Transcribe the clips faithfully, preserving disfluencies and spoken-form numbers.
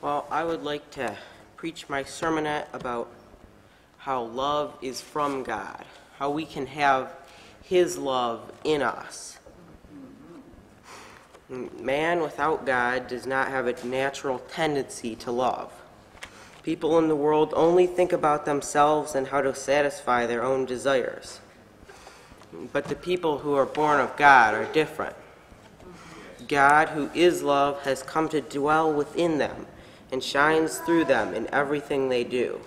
Well, I would like to preach my sermonette about how love is from God, how we can have His love in us. Man without God does not have a natural tendency to love. People in the world only think about themselves and how to satisfy their own desires. But the people who are born of God are different. God, who is love, has come to dwell within them and shines through them in everything they do.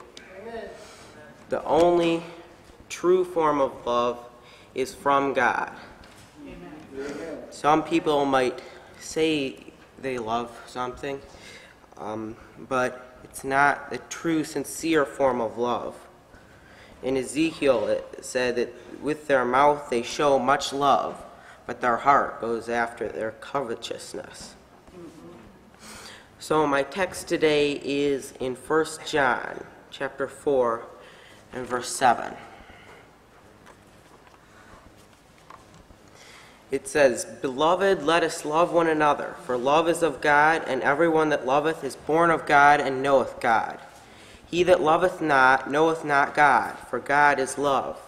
The only true form of love is from God. Some people might say they love something, um, but it's not the true, sincere form of love. In Ezekiel, it said that with their mouth they show much love, but their heart goes after their covetousness. Mm-hmm. So my text today is in First John chapter four and verse seven. It says, "Beloved, let us love one another, for love is of God, and everyone that loveth is born of God and knoweth God. He that loveth not knoweth not God, for God is love.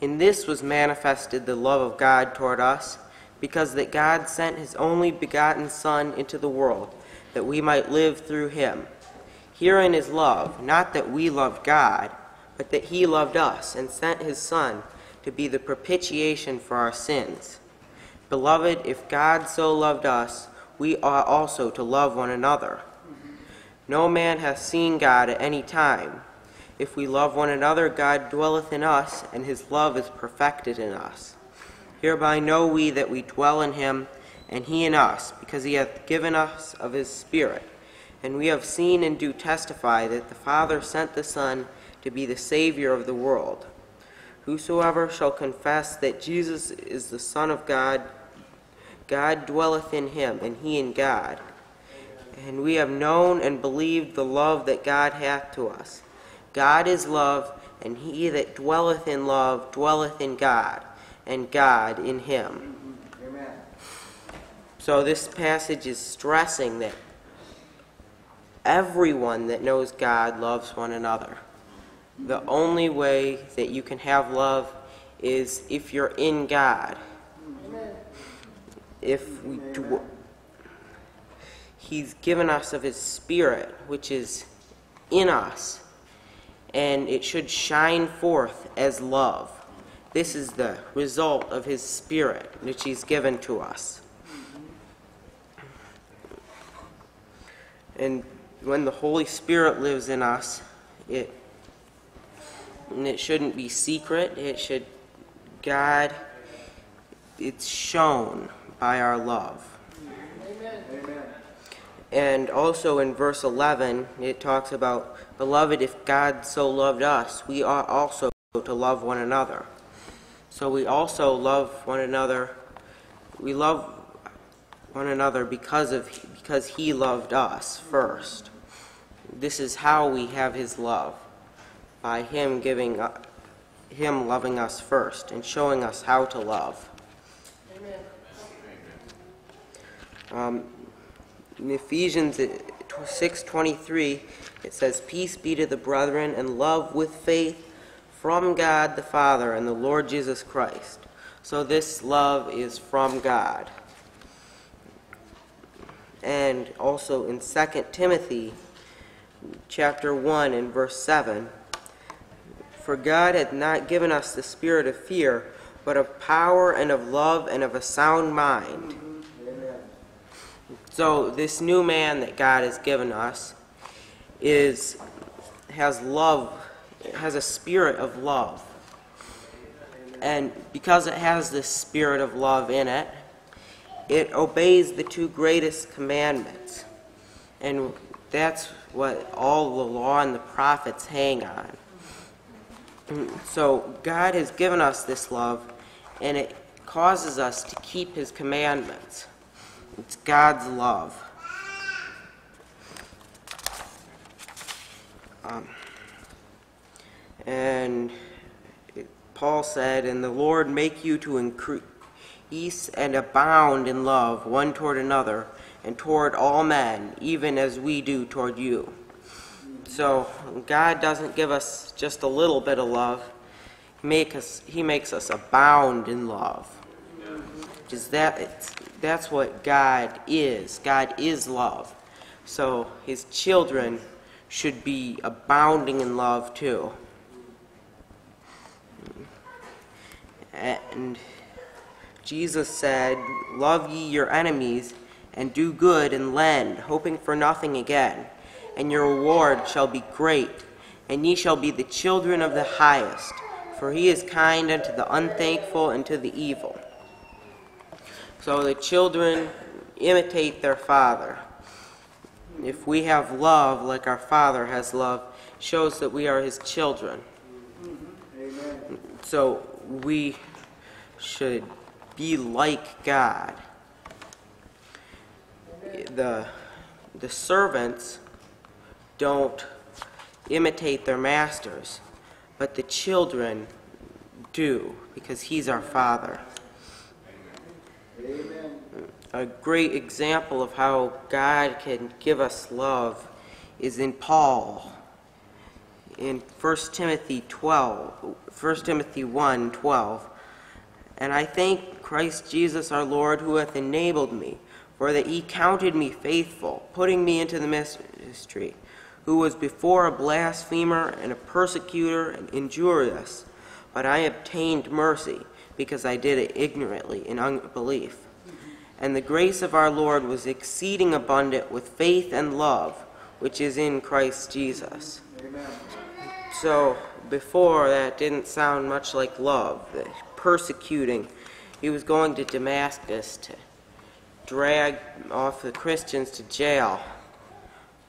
In this was manifested the love of God toward us, because that God sent his only begotten Son into the world, that we might live through him. Herein is love, not that we loved God, but that he loved us, and sent his Son to be the propitiation for our sins. Beloved, if God so loved us, we ought also to love one another. No man hath seen God at any time. If we love one another, God dwelleth in us, and his love is perfected in us. Hereby know we that we dwell in him, and he in us, because he hath given us of his Spirit. And we have seen and do testify that the Father sent the Son to be the Savior of the world. Whosoever shall confess that Jesus is the Son of God, God dwelleth in him, and he in God. And we have known and believed the love that God hath to us. God is love, and he that dwelleth in love dwelleth in God, and God in him." Amen. So this passage is stressing that everyone that knows God loves one another. The only way that you can have love is if you're in God. Amen. If we do, He's given us of His Spirit, which is in us, and it should shine forth as love. This is the result of His Spirit, which He's given to us. And when the Holy Spirit lives in us, it, and it shouldn't be secret. It should, God, it's shown by our love. Amen. Amen. And also in verse eleven, it talks about, "Beloved, if God so loved us, we ought also to love one another." So we also love one another. We love one another because of because He loved us first. This is how we have His love, by Him giving up, Him loving us first and showing us how to love. Amen. Um, In Ephesians six twenty-three, it says, "Peace be to the brethren, and love with faith from God the Father and the Lord Jesus Christ." So this love is from God. And also in Second Timothy chapter one and verse seven, "For God hath not given us the spirit of fear, but of power and of love and of a sound mind." So this new man that God has given us is has love, has a spirit of love. And because it has this spirit of love in it, it obeys the two greatest commandments. And that's what all the law and the prophets hang on. So God has given us this love, and it causes us to keep His commandments. It's God's love. Um, and it, Paul said, "And the Lord make you to increase and abound in love one toward another, and toward all men, even as we do toward you. So God doesn't give us just a little bit of love. He, make us, he makes us abound in love. Just that, it's, that's what God is. God is love. So his children should be abounding in love too. And Jesus said, "Love ye your enemies, and do good and lend, hoping for nothing again. And your reward shall be great, and ye shall be the children of the highest, for he is kind unto the unthankful and to the evil." So the children imitate their father. If we have love like our Father has love, it shows that we are his children. Amen. So we should be like God. The, the servants don't imitate their masters, but the children do, because he's our Father. Amen. A great example of how God can give us love is in Paul. In First Timothy one, twelve, "And I thank Christ Jesus our Lord, who hath enabled me, for that he counted me faithful, putting me into the ministry, who was before a blasphemer and a persecutor and injurious, but I obtained mercy, because I did it ignorantly in unbelief. And the grace of our Lord was exceeding abundant with faith and love, which is in Christ Jesus." Amen. So before, that didn't sound much like love. The persecuting. He was going to Damascus to drag off the Christians to jail.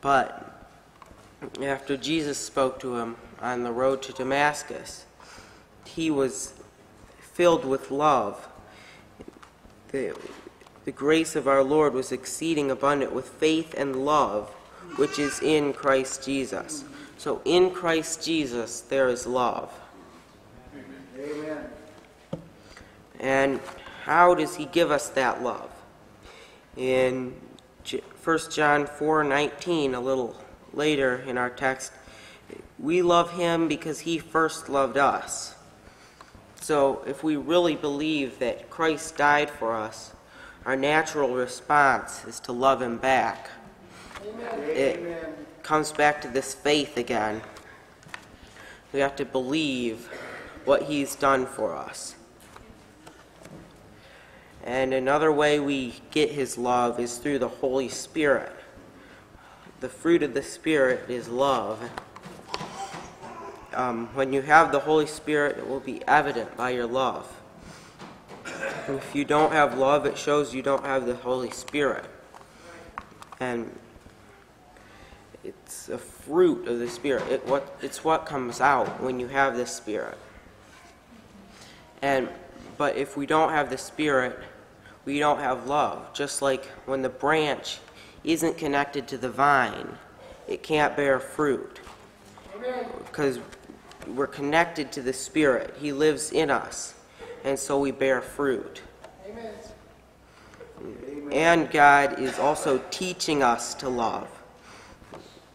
But after Jesus spoke to him on the road to Damascus, he was filled with love. The, The grace of our Lord was exceeding abundant with faith and love, which is in Christ Jesus. So in Christ Jesus, there is love. Amen. And how does he give us that love? In First John four nineteen, a little later in our text, "We love him because he first loved us." So if we really believe that Christ died for us, our natural response is to love him back. Amen. It Amen. comes back to this faith again. We have to believe what he's done for us. And another way we get his love is through the Holy Spirit. The fruit of the Spirit is love. Um, when you have the Holy Spirit, it will be evident by your love. If you don't have love, it shows you don't have the Holy Spirit. And it's a fruit of the Spirit. It, what, it's what comes out when you have the Spirit. And, but if we don't have the Spirit, we don't have love. Just like when the branch isn't connected to the vine, it can't bear fruit. Because we're connected to the Spirit. He lives in us. And so we bear fruit. Amen. And God is also teaching us to love.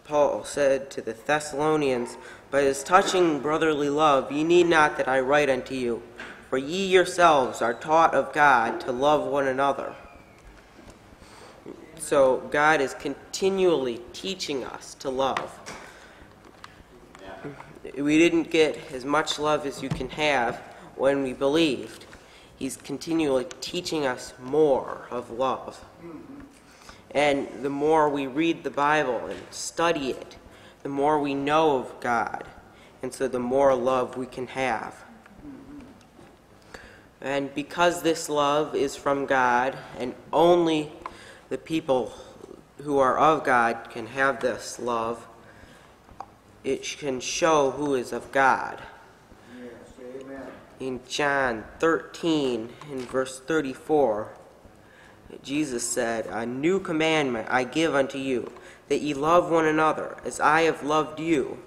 Paul said to the Thessalonians, "But as touching brotherly love, ye need not that I write unto you, for ye yourselves are taught of God to love one another." So God is continually teaching us to love. We didn't get as much love as you can have when we believed. He's continually teaching us more of love. And the more we read the Bible and study it, the more we know of God. And so the more love we can have. And because this love is from God, and only the people who are of God can have this love, it can show who is of God. In John thirteen, in verse thirty-four, Jesus said, "A new commandment I give unto you, that ye love one another, as I have loved you,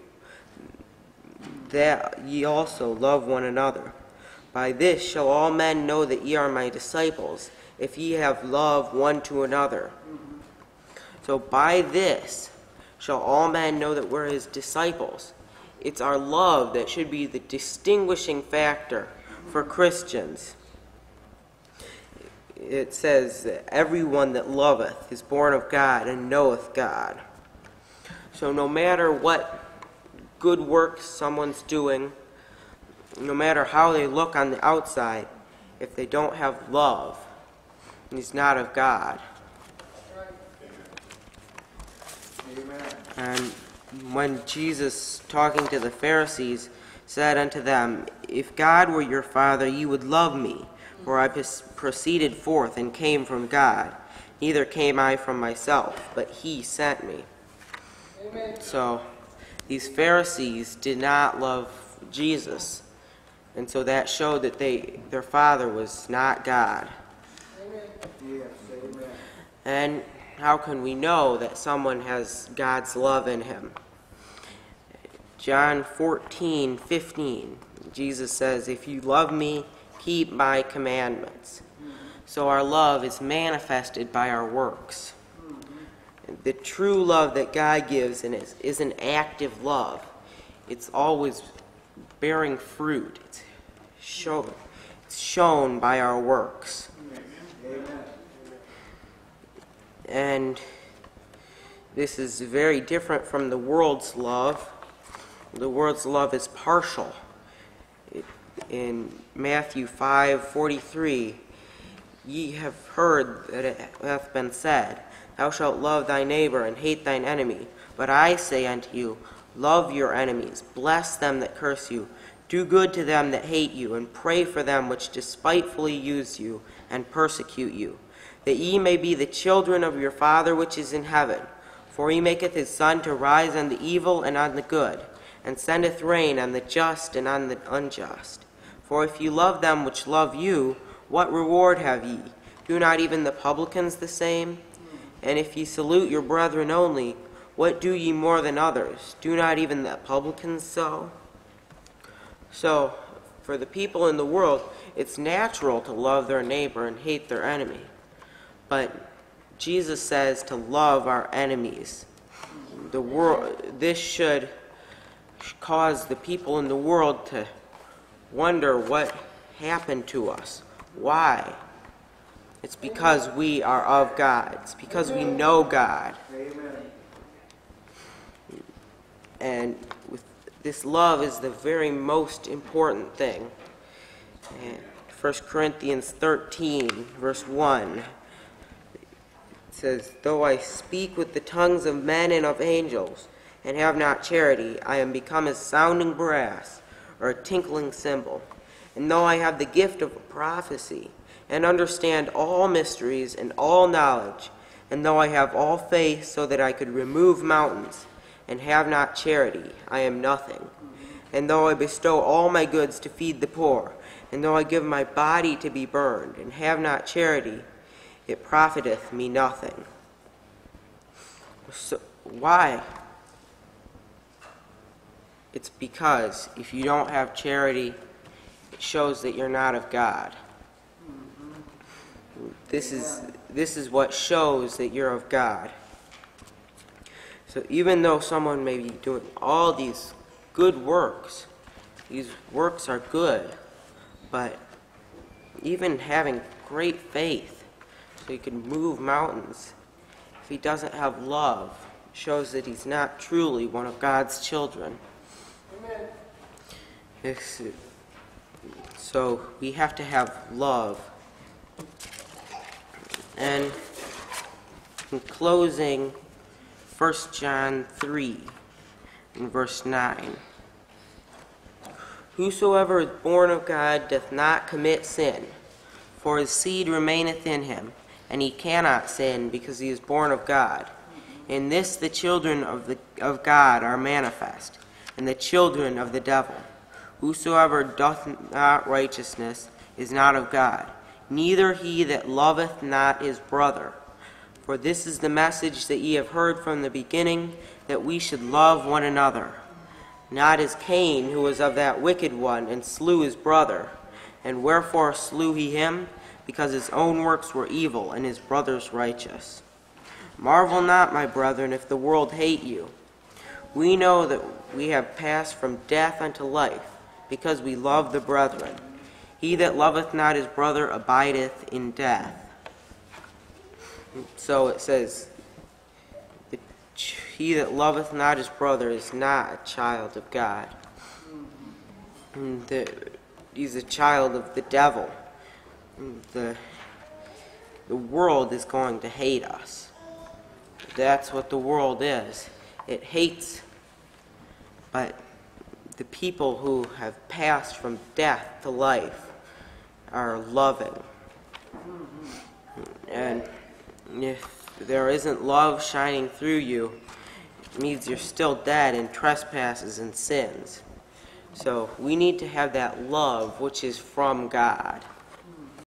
that ye also love one another. By this shall all men know that ye are my disciples, if ye have love one to another." So by this shall all men know that we're his disciples. It's our love that should be the distinguishing factor for Christians. It says that everyone that loveth is born of God and knoweth God. So no matter what good work someone's doing, no matter how they look on the outside, if they don't have love, it's not of God. Amen. And when Jesus, talking to the Pharisees, said unto them, "If God were your Father, ye would love me, for I proceeded forth and came from God. Neither came I from myself, but he sent me." Amen. So these Pharisees did not love Jesus, and so that showed that they their father was not God. Amen. Yes, amen. And how can we know that someone has God's love in him? John fourteen fifteen, Jesus says, "If you love me, keep my commandments." Mm-hmm. So our love is manifested by our works. Mm-hmm. The true love that God gives in is, is an active love. It's always bearing fruit. It's shown, it's shown by our works. Amen. And this is very different from the world's love. The world's love is partial. In Matthew five forty-three, "Ye have heard that it hath been said, Thou shalt love thy neighbor and hate thine enemy. But I say unto you, love your enemies, bless them that curse you, do good to them that hate you, and pray for them which despitefully use you and persecute you, that ye may be the children of your Father which is in heaven. For he maketh his sun to rise on the evil and on the good, and sendeth rain on the just and on the unjust. For if ye love them which love you, what reward have ye? Do not even the publicans the same? And if ye salute your brethren only, what do ye more than others? Do not even the publicans so?" So, for the people in the world, it's natural to love their neighbor and hate their enemy. But Jesus says to love our enemies. The world, this should cause the people in the world to wonder what happened to us. Why? It's because we are of God. It's because we know God. Amen. And with this love is the very most important thing. First Corinthians thirteen, verse one. It says, "Though I speak with the tongues of men and of angels, and have not charity, I am become as sounding brass, or a tinkling cymbal. And though I have the gift of prophecy, and understand all mysteries and all knowledge, and though I have all faith so that I could remove mountains, and have not charity, I am nothing. And though I bestow all my goods to feed the poor, and though I give my body to be burned, and have not charity, it profiteth me nothing." So, why? It's because if you don't have charity, it shows that you're not of God. Mm-hmm. This is, this is what shows that you're of God. So even though someone may be doing all these good works, these works are good, but even having great faith, he can move mountains, if he doesn't have love, it shows that he's not truly one of God's children. Amen. So we have to have love. And in closing, First John three, in verse nine. "Whosoever is born of God doth not commit sin, for his seed remaineth in him. And he cannot sin, because he is born of God. In this the children of, the, of God are manifest, and the children of the devil. Whosoever doth not righteousness is not of God, neither he that loveth not his brother. For this is the message that ye have heard from the beginning, that we should love one another. Not as Cain, who was of that wicked one, and slew his brother. And wherefore slew he him? Because his own works were evil, and his brother's righteous. Marvel not, my brethren, if the world hate you. We know that we have passed from death unto life, because we love the brethren. He that loveth not his brother abideth in death. So it says, he that loveth not his brother is not a child of God. The, he's a child of the devil. The, the world is going to hate us. That's what the world is. It hates, but the people who have passed from death to life are loving. And if there isn't love shining through you, it means you're still dead in trespasses and sins. So we need to have that love which is from God.